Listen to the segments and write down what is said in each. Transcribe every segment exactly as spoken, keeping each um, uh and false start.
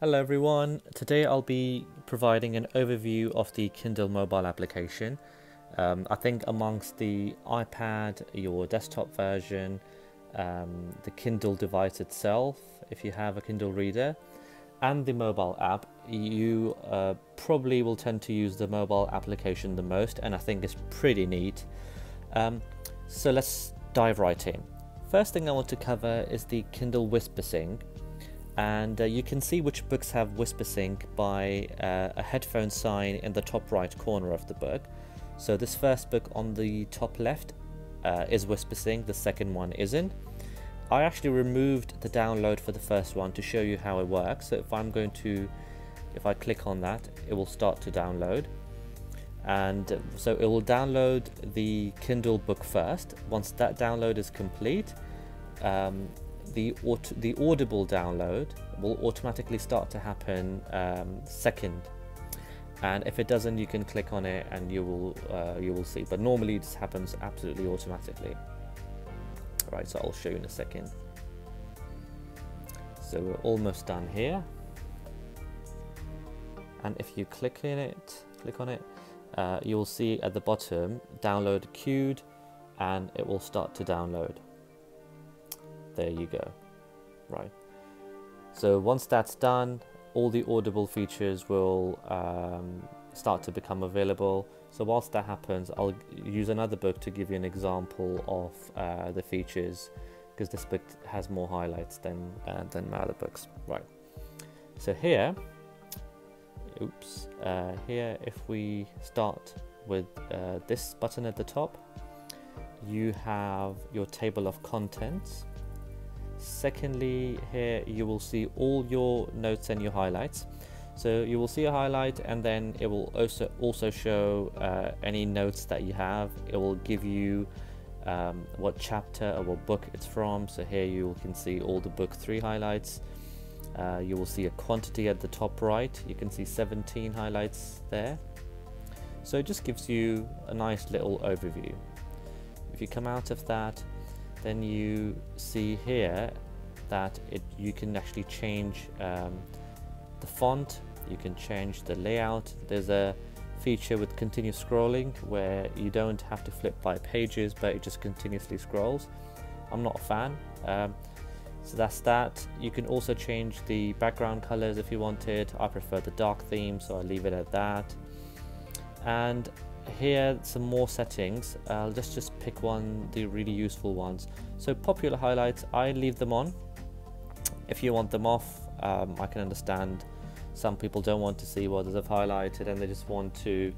Hello everyone, today I'll be providing an overview of the Kindle mobile application. Um, I think amongst the iPad, your desktop version, um, the Kindle device itself, if you have a Kindle reader, and the mobile app, you uh, probably will tend to use the mobile application the most, and I think it's pretty neat. Um, so let's dive right in. First thing I want to cover is the Kindle WhisperSync. And uh, you can see which books have WhisperSync by uh, a headphone sign in the top right corner of the book. So this first book on the top left uh, is WhisperSync, the second one isn't. I actually removed the download for the first one to show you how it works. So if I'm going to, if I click on that, it will start to download. And so it will download the Kindle book first. Once that download is complete, um, The, aut the Audible download will automatically start to happen um, second, and if it doesn't, you can click on it and you will uh, you will see. But normally it just happens absolutely automatically. All right, so I'll show you in a second. So we're almost done here, and if you click in it, click on it, uh, you will see at the bottom download queued, and it will start to download. There you go. Right, so once that's done, all the Audible features will um, start to become available. So whilst that happens, I'll use another book to give you an example of uh, the features, because this book has more highlights than uh, than my other books. Right, so here, oops, uh, here if we start with uh, this button at the top, you have your table of contents. Secondly, here you will see all your notes and your highlights. So you will see a highlight, and then it will also also show uh, any notes that you have. It will give you um, what chapter or what book it's from. So here you can see all the book three highlights. Uh, you will see a quantity at the top right. You can see seventeen highlights there. So it just gives you a nice little overview. If you come out of that, then you see here that it you can actually change um, the font, you can change the layout. There's a feature with continuous scrolling where you don't have to flip by pages, but it just continuously scrolls. I'm not a fan. Um, so that's that. You can also change the background colors if you wanted. I prefer the dark theme, so I'll leave it at that. And here some more settings. I'll uh, just just pick one, the really useful ones. So popular highlights, I leave them on. If you want them off, um, I can understand some people don't want to see what others have highlighted and they just want to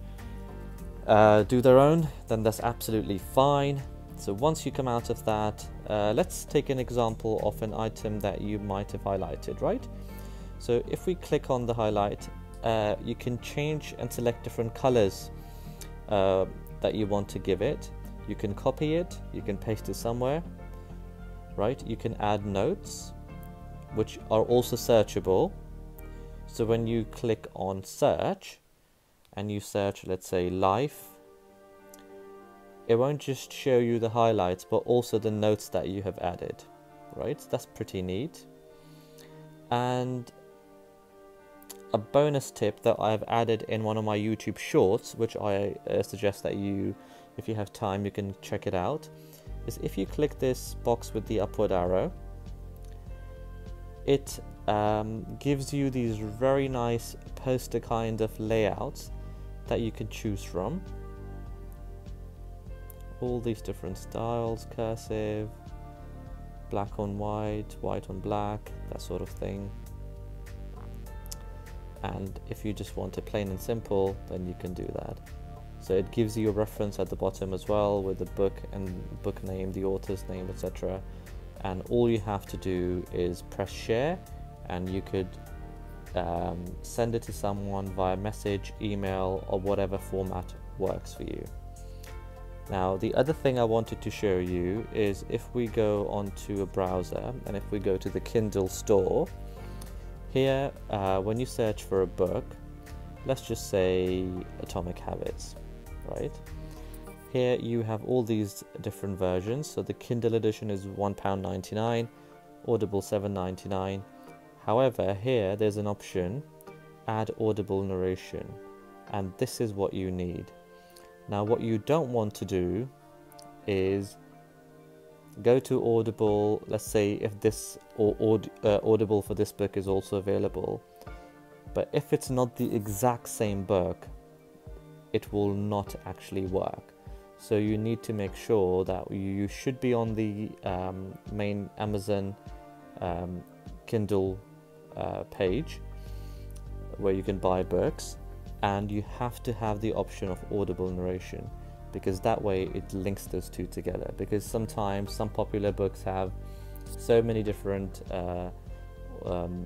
uh, do their own, then that's absolutely fine. So once you come out of that, uh, let's take an example of an item that you might have highlighted, right? So if we click on the highlight, uh, you can change and select different colors Uh, that you want to give it. You can copy it, you can paste it somewhere, right? You can add notes, which are also searchable. So when you click on search and you search, let's say, life, it won't just show you the highlights, but also the notes that you have added, right? That's pretty neat. And a bonus tip that I've added in one of my YouTube shorts, which I uh, suggest that you, if you have time, you can check it out, is if you click this box with the upward arrow, it um, gives you these very nice poster kind of layouts that you can choose from. All these different styles, cursive, black on white, white on black, that sort of thing. And if you just want it plain and simple, then you can do that. So it gives you a reference at the bottom as well with the book and book name, the author's name, et cetera. And all you have to do is press share, and you could um, send it to someone via message, email, or whatever format works for you. Now, the other thing I wanted to show you is if we go onto a browser and if we go to the Kindle store, here, uh, when you search for a book, let's just say Atomic Habits, right? Here you have all these different versions. So the Kindle edition is one pound ninety-nine, Audible seven ninety-nine, However, here there's an option, add audible narration, and this is what you need. Now what you don't want to do is go to Audible. Let's say if this or aud uh, Audible for this book is also available, but if it's not the exact same book, it will not actually work. So you need to make sure that you should be on the um, main Amazon um, Kindle uh, page where you can buy books, and you have to have the option of audible narration, because that way it links those two together. Because sometimes some popular books have so many different uh, um,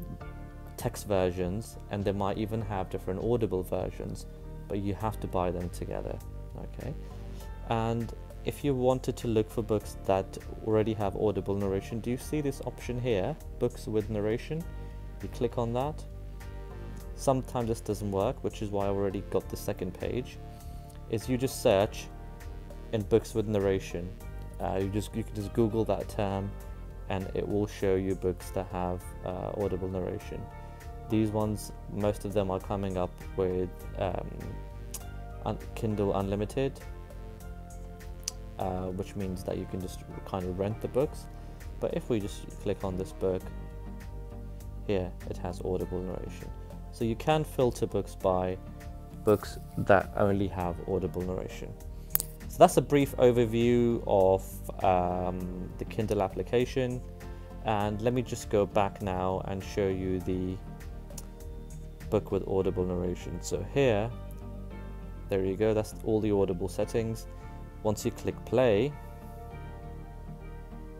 text versions, and they might even have different audible versions, but you have to buy them together. Okay, and if you wanted to look for books that already have audible narration, do you see this option here, books with narration? You click on that. Sometimes this doesn't work, which is why I already got the second page. Is you just search in books with narration. Uh, you just you can just Google that term, and it will show you books that have uh, audible narration. These ones, most of them are coming up with um, un Kindle Unlimited, uh, which means that you can just kind of rent the books. But if we just click on this book here, it has audible narration. So you can filter books by books that only have audible narration. So that's a brief overview of um, the Kindle application, and let me just go back now and show you the book with audible narration. So here, there you go, that's all the audible settings. Once you click play,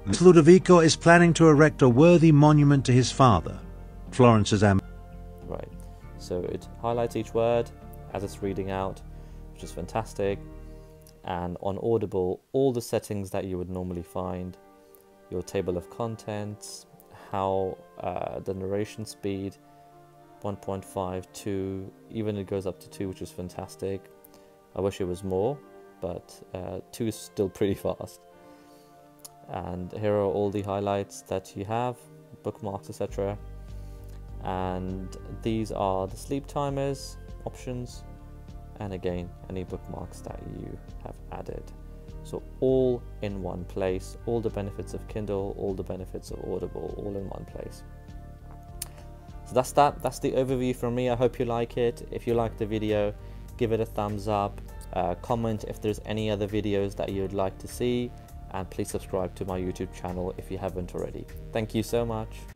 Miss Ludovico is planning to erect a worthy monument to his father, Florence's am. Right, so it highlights each word as it's reading out, which is fantastic. And on Audible, all the settings that you would normally find, your table of contents, how uh, the narration speed, one point five, two, even it goes up to two, which is fantastic. I wish it was more, but uh, two is still pretty fast. And here are all the highlights that you have, bookmarks, et cetera. And these are the sleep timers, options, and again any bookmarks that you have added. So all in one place, all the benefits of Kindle, all the benefits of Audible, all in one place. So that's that that's the overview from me. I hope you like it. If you like the video, give it a thumbs up, uh, comment if there's any other videos that you'd like to see, and please subscribe to my YouTube channel if you haven't already. Thank you so much.